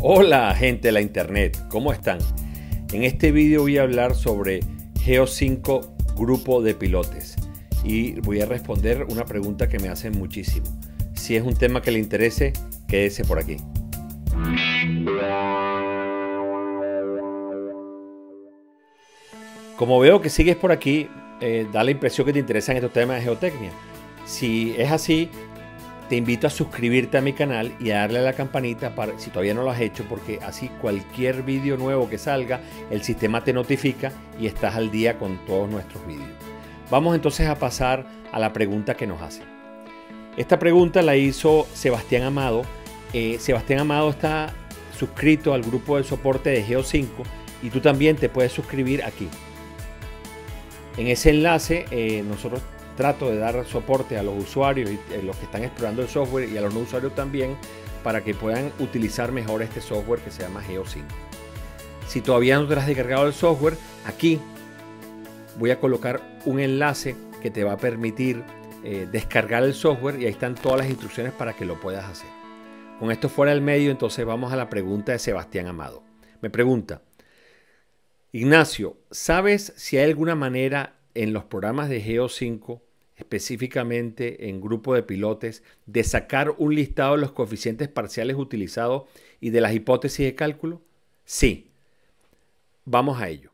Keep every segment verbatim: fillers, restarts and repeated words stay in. Hola gente de la internet, ¿cómo están? En este vídeo voy a hablar sobre Geo cinco grupo de pilotes y voy a responder una pregunta que me hacen muchísimo. Si es un tema que le interese, quédese por aquí. Como veo que sigues por aquí, eh, da la impresión que te interesan estos temas de geotecnia. Si es así, te invito a suscribirte a mi canal y a darle a la campanita para, si todavía no lo has hecho, porque así cualquier vídeo nuevo que salga, el sistema te notifica y estás al día con todos nuestros vídeos. Vamos entonces a pasar a la pregunta que nos hacen. Esta pregunta la hizo Sebastián Amado. Eh, Sebastián Amado está suscrito al grupo de soporte de Geo cinco y tú también te puedes suscribir aquí. En ese enlace eh, nosotros trato de dar soporte a los usuarios y eh, los que están explorando el software y a los no usuarios también, para que puedan utilizar mejor este software que se llama Geo cinco. Si todavía no te has descargado el software, aquí voy a colocar un enlace que te va a permitir eh, descargar el software y ahí están todas las instrucciones para que lo puedas hacer. Con esto fuera del medio, entonces vamos a la pregunta de Sebastián Amado. Me pregunta: Ignacio, ¿sabes si hay alguna manera en los programas de Geo cinco, específicamente en grupo de pilotes, de sacar un listado de los coeficientes parciales utilizados y de las hipótesis de cálculo? Sí, vamos a ello.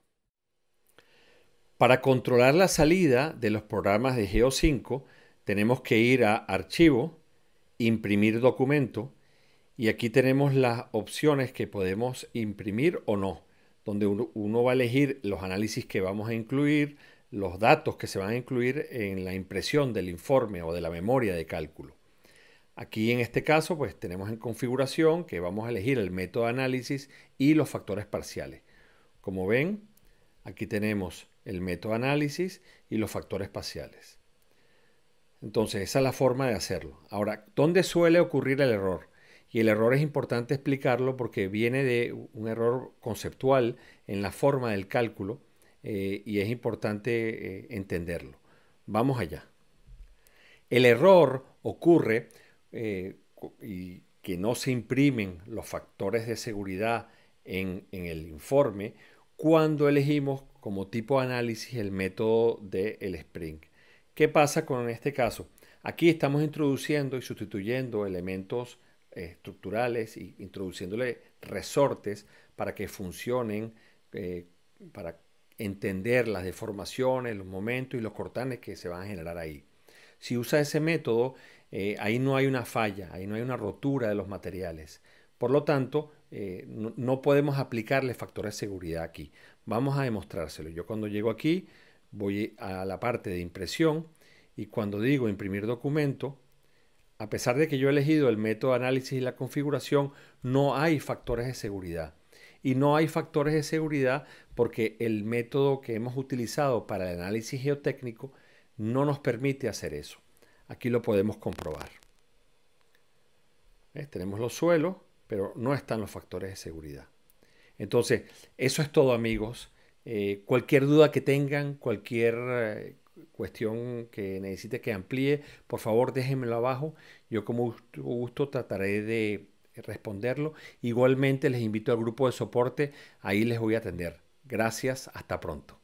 Para controlar la salida de los programas de Geo cinco, tenemos que ir a Archivo, Imprimir documento, y aquí tenemos las opciones que podemos imprimir o no, donde uno va a elegir los análisis que vamos a incluir, los datos que se van a incluir en la impresión del informe o de la memoria de cálculo. Aquí en este caso pues tenemos en configuración que vamos a elegir el método de análisis y los factores parciales. Como ven, aquí tenemos el método de análisis y los factores parciales. Entonces esa es la forma de hacerlo. Ahora, ¿dónde suele ocurrir el error? Y el error es importante explicarlo porque viene de un error conceptual en la forma del cálculo. Eh, y es importante eh, entenderlo. Vamos allá. El error ocurre eh, y que no se imprimen los factores de seguridad en, en el informe cuando elegimos como tipo de análisis el método del Spring. ¿Qué pasa con este caso? Aquí estamos introduciendo y sustituyendo elementos eh, estructurales e introduciéndole resortes para que funcionen, eh, para entender las deformaciones, los momentos y los cortanes que se van a generar ahí. Si usa ese método, eh, ahí no hay una falla, ahí no hay una rotura de los materiales. Por lo tanto, eh, no, no podemos aplicarle factores de seguridad aquí. Vamos a demostrárselo. Yo cuando llego aquí, voy a la parte de impresión y cuando digo imprimir documento, a pesar de que yo he elegido el método de análisis y la configuración, no hay factores de seguridad. Y no hay factores de seguridad porque el método que hemos utilizado para el análisis geotécnico no nos permite hacer eso. Aquí lo podemos comprobar. ¿Ves? Tenemos los suelos, pero no están los factores de seguridad. Entonces, eso es todo, amigos. Eh, cualquier duda que tengan, cualquier eh, cuestión que necesite que amplíe, por favor déjenmelo abajo. Yo con mucho gusto trataré de responderlo. Igualmente les invito al grupo de soporte, ahí les voy a atender. Gracias, hasta pronto.